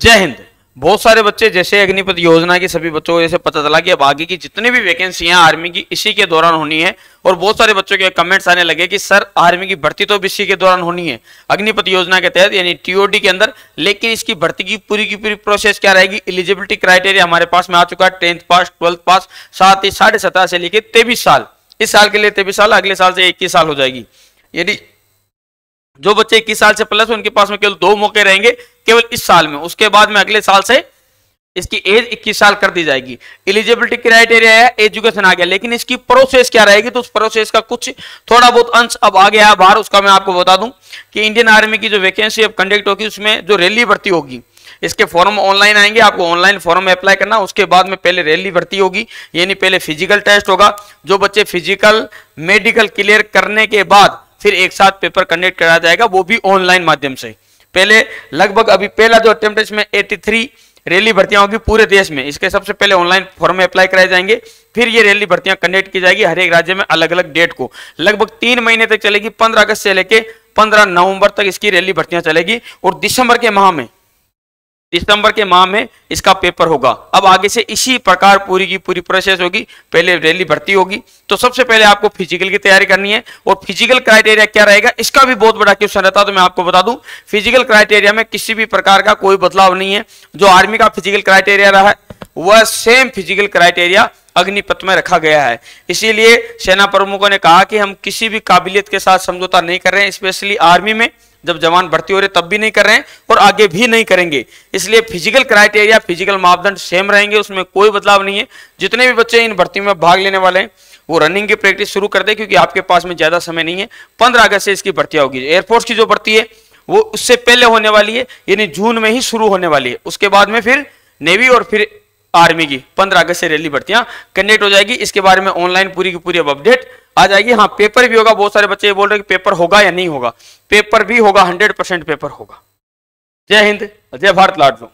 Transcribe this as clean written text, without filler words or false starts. जय हिंद। बहुत सारे बच्चे जैसे अग्निपथ योजना के सभी बच्चों को जैसे पता चला कि अब आगे की जितनी भी वैकेंसियां आर्मी की इसी के दौरान होनी है, और बहुत सारे बच्चों के कमेंट्स आने लगे कि सर आर्मी की भर्ती तो इसी के दौरान होनी है अग्निपथ योजना के तहत यानी TOD के अंदर, लेकिन इसकी भर्ती की पूरी प्रोसेस क्या रहेगी। एलिजिबिलिटी क्राइटेरिया हमारे पास में आ चुका है 10th पास, 12th पास, साथ ही 17.5 से लेकर 23 साल, इस साल के लिए 23 साल, अगले साल से 21 साल हो जाएगी। यदि जो बच्चे 21 साल से प्लस उनके पास में केवल 2 मौके रहेंगे केवल इस साल में, उसके बाद में अगले साल से इसकी एज 21 साल कर दी जाएगी। एलिजिबिलिटी क्राइटेरिया है, एजुकेशन आ गया, लेकिन इसकी प्रोसेस क्या रहेगी, तो उस प्रोसेस का कुछ थोड़ा बहुत अंश अब आ गया है बाहर। उसका मैं आपको बता दूं कि इंडियन आर्मी की जो वैकेंसी अब कंडक्ट होगी उसमें जो रैली भर्ती होगी, इसके फॉर्म ऑनलाइन आएंगे, आपको ऑनलाइन फॉर्म में अप्लाई करना, उसके बाद में पहले रैली भर्ती होगी, यानी पहले फिजिकल टेस्ट होगा। जो बच्चे फिजिकल मेडिकल क्लियर करने के बाद फिर एक साथ पेपर कंडक्ट कराया जाएगा, वो भी ऑनलाइन माध्यम से। पहले लगभग अभी पहला जो अटेम्प्ट है इसमें 83 रैली भर्तियां होगी पूरे देश में, इसके सबसे पहले ऑनलाइन फॉर्म में अप्लाई कराए जाएंगे, फिर ये रैली भर्तियां कंडक्ट की जाएगी हर एक राज्य में अलग अलग डेट को, लगभग 3 महीने तक चलेगी, 15 अगस्त से लेकर 15 नवंबर तक इसकी रैली भर्तियां चलेगी, और दिसंबर के माह में इसका पेपर होगा। अब आगे से इसी प्रकार पूरी की पूरी प्रोसेस होगी, पहले रैली भर्ती होगी, तो सबसे पहले आपको फिजिकल की तैयारी करनी है, और फिजिकल क्राइटेरिया क्या रहेगा इसका भी बहुत बड़ा क्वेश्चन रहता है, तो मैं आपको बता दूं फिजिकल क्राइटेरिया में किसी भी प्रकार का कोई बदलाव नहीं है। जो आर्मी का फिजिकल क्राइटेरिया रहा है वह सेम फिजिकल क्राइटेरिया अग्निपथ में रखा गया है, इसीलिए सेना प्रमुखों ने कहा कि हम किसी भी काबिलियत के साथ समझौता नहीं कर रहे हैं, स्पेशली आर्मी में जब जवान भर्ती हो रहे तब भी नहीं कर रहे हैं और आगे भी नहीं करेंगे, इसलिए फिजिकल क्राइटेरिया फिजिकल मापदंड सेम रहेंगे, उसमें कोई बदलाव नहीं है। जितने भी बच्चे इन भर्ती में भाग लेने वाले हैं वो रनिंग की प्रैक्टिस शुरू कर दे, क्योंकि आपके पास में ज्यादा समय नहीं है, 15 अगस्त से इसकी भर्तियां होगी। एयरफोर्स की जो भर्ती है वो उससे पहले होने वाली है, यानी जून में ही शुरू होने वाली है, उसके बाद में फिर नेवी और फिर आर्मी की 15 अगस्त से रैली भर्तियां कंडक्ट हो जाएगी। इसके बारे में ऑनलाइन पूरी की पूरी अब अपडेट आ जाएगी। हाँ, पेपर भी होगा, बहुत सारे बच्चे ये बोल रहे हैं कि पेपर होगा या नहीं होगा, पेपर भी होगा, 100% पेपर होगा। जय हिंद, जय भारत लाडलो।